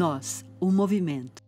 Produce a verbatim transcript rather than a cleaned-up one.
Nós, o movimento.